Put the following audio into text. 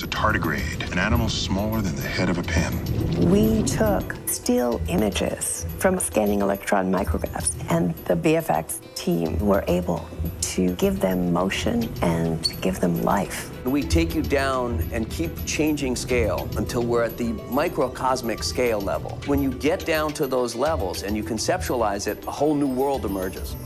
It's a tardigrade, an animal smaller than the head of a pin. We took still images from scanning electron micrographs, and the BFX team were able to give them motion and give them life. We take you down and keep changing scale until we're at the microcosmic scale level. When you get down to those levels and you conceptualize it, a whole new world emerges.